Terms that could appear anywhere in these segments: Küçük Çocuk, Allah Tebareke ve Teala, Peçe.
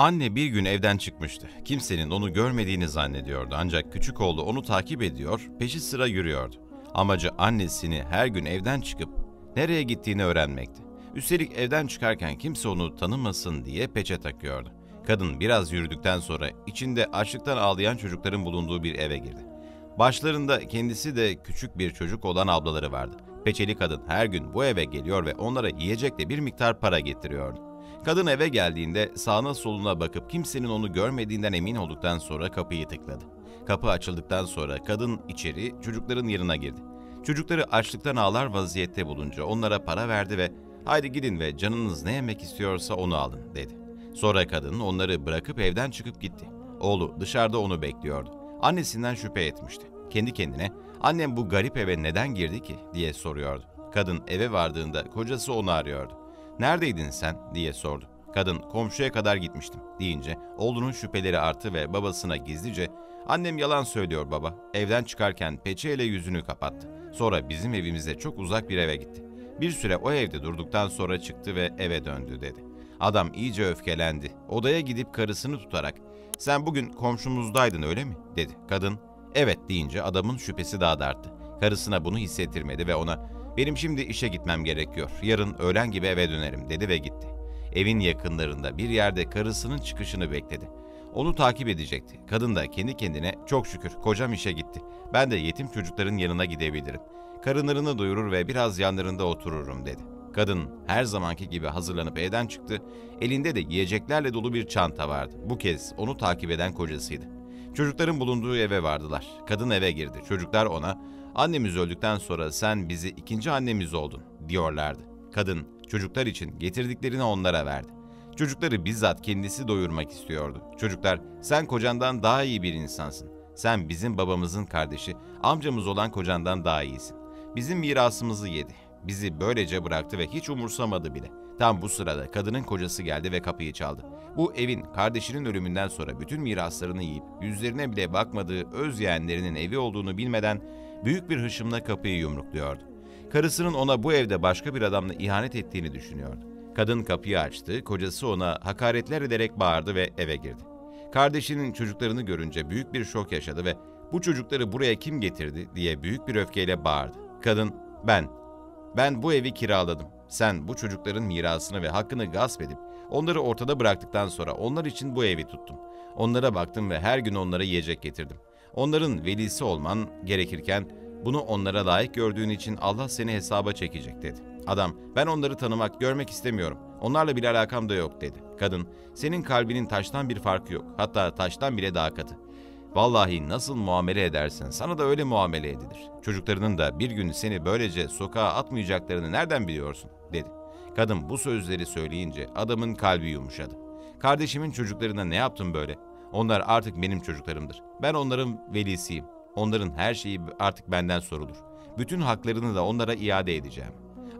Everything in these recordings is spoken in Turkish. Anne bir gün evden çıkmıştı. Kimsenin onu görmediğini zannediyordu ancak küçük oğlu onu takip ediyor, peşi sıra yürüyordu. Amacı annesini her gün evden çıkıp nereye gittiğini öğrenmekti. Üstelik evden çıkarken kimse onu tanımasın diye peçe takıyordu. Kadın biraz yürüdükten sonra içinde açlıktan ağlayan çocukların bulunduğu bir eve girdi. Başlarında kendisi de küçük bir çocuk olan ablaları vardı. Peçeli kadın her gün bu eve geliyor ve onlara yiyecekle bir miktar para getiriyordu. Kadın eve geldiğinde sağına soluna bakıp kimsenin onu görmediğinden emin olduktan sonra kapıyı tıkladı. Kapı açıldıktan sonra kadın içeri çocukların yanına girdi. Çocukları açlıktan ağlar vaziyette bulunca onlara para verdi ve "Haydi gidin ve canınız ne yemek istiyorsa onu alın" dedi. Sonra kadın onları bırakıp evden çıkıp gitti. Oğlu dışarıda onu bekliyordu. Annesinden şüphe etmişti. Kendi kendine "Annem bu garip eve neden girdi ki?" diye soruyordu. Kadın eve vardığında kocası onu arıyordu. "Neredeydin sen?" diye sordu. Kadın "Komşuya kadar gitmiştim" deyince oğlunun şüpheleri arttı ve babasına gizlice "Annem yalan söylüyor baba. Evden çıkarken peçeyle yüzünü kapattı. Sonra bizim evimize çok uzak bir eve gitti. Bir süre o evde durduktan sonra çıktı ve eve döndü" dedi. Adam iyice öfkelendi. Odaya gidip karısını tutarak "Sen bugün komşumuzdaydın öyle mi?" dedi. Kadın "Evet" deyince adamın şüphesi daha da arttı. Karısına bunu hissettirmedi ve ona "Benim şimdi işe gitmem gerekiyor. Yarın öğlen gibi eve dönerim" dedi ve gitti. Evin yakınlarında bir yerde karısının çıkışını bekledi. Onu takip edecekti. Kadın da kendi kendine "Çok şükür kocam işe gitti. Ben de yetim çocukların yanına gidebilirim. Karınlarını doyurur ve biraz yanlarında otururum" dedi. Kadın her zamanki gibi hazırlanıp evden çıktı. Elinde de yiyeceklerle dolu bir çanta vardı. Bu kez onu takip eden kocasıydı. Çocukların bulunduğu eve vardılar. Kadın eve girdi. Çocuklar ona "Annemiz öldükten sonra sen bizi ikinci annemiz oldun" diyorlardı. Kadın çocuklar için getirdiklerini onlara verdi. Çocukları bizzat kendisi doyurmak istiyordu. Çocuklar "Sen kocandan daha iyi bir insansın. Sen bizim babamızın kardeşi, amcamız olan kocandan daha iyisin. Bizim mirasımızı yedi. Bizi böylece bıraktı ve hiç umursamadı bile." Tam bu sırada kadının kocası geldi ve kapıyı çaldı. Bu evin kardeşinin ölümünden sonra bütün miraslarını yiyip yüzlerine bile bakmadığı öz yeğenlerinin evi olduğunu bilmeden büyük bir hışımla kapıyı yumrukluyordu. Karısının ona bu evde başka bir adamla ihanet ettiğini düşünüyordu. Kadın kapıyı açtı, kocası ona hakaretler ederek bağırdı ve eve girdi. Kardeşinin çocuklarını görünce büyük bir şok yaşadı ve "Bu çocukları buraya kim getirdi?" diye büyük bir öfkeyle bağırdı. Kadın "Ben bu evi kiraladım. Sen bu çocukların mirasını ve hakkını gasp edip onları ortada bıraktıktan sonra onlar için bu evi tuttum. Onlara baktım ve her gün onlara yiyecek getirdim. Onların velisi olman gerekirken bunu onlara layık gördüğün için Allah seni hesaba çekecek" dedi. Adam "Ben onları tanımak, görmek istemiyorum. Onlarla bir alakam da yok" dedi. Kadın "Senin kalbinin taştan bir farkı yok. Hatta taştan bile daha katı. Vallahi nasıl muamele edersen sana da öyle muamele edilir. Çocuklarının da bir gün seni böylece sokağa atmayacaklarını nereden biliyorsun?" dedi. Kadın bu sözleri söyleyince adamın kalbi yumuşadı. "Kardeşimin çocuklarına ne yaptın böyle? Onlar artık benim çocuklarımdır. Ben onların velisiyim. Onların her şeyi artık benden sorulur. Bütün haklarını da onlara iade edeceğim."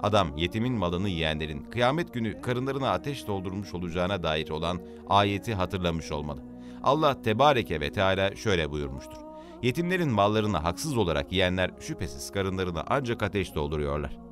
Adam yetimin malını yiyenlerin kıyamet günü karınlarına ateş doldurmuş olacağına dair olan ayeti hatırlamış olmalı. Allah Tebareke ve Teala şöyle buyurmuştur: "Yetimlerin mallarını haksız olarak yiyenler şüphesiz karınlarına ancak ateş dolduruyorlar.